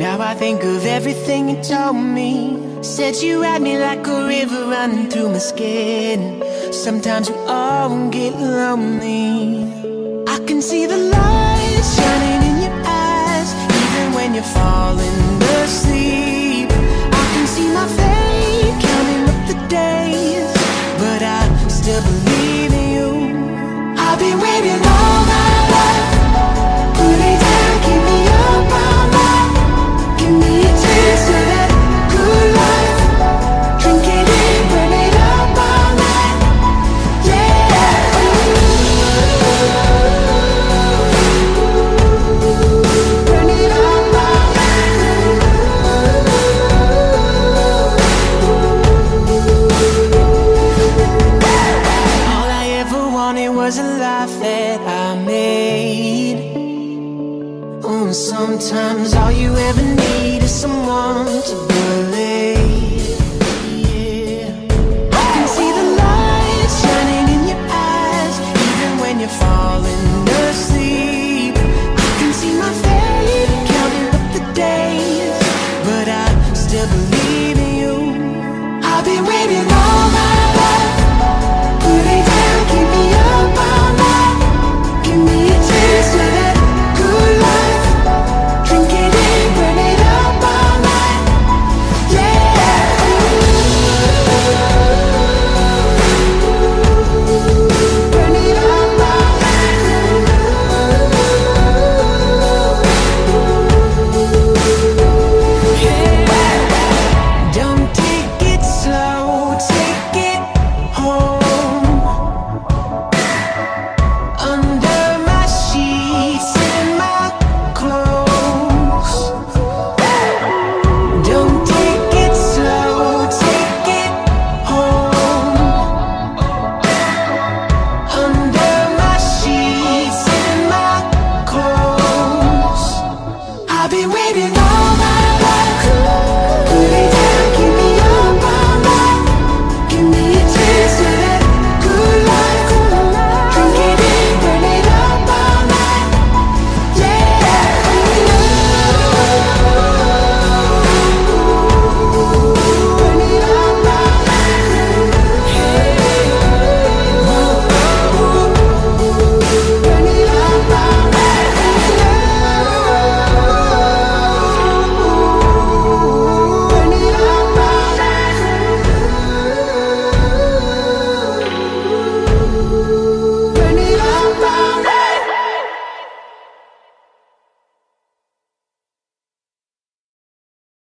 Now I think of everything you told me. Said you had me like a river running through my skin. Sometimes we all get lonely. I can see the light shining in your eyes, even when you're falling asleep. I can see my fate counting up the days, but I still believe in you. I've been waiting all my life. Put me down, give me up my life. Give me a taste of that good life. Drink it in, burn it up my life. Yeah. Burn it up my life. All I ever wanted was a life that I made. Sometimes all you ever need is someone to believe. Yeah. I can see the light shining in your eyes, even when you're falling asleep. I can see my fate counting up the days, but I still believe in you. I've been waiting all my life. Put me down, keep me up all night. Give me a taste of that good life. I've been waiting all my life.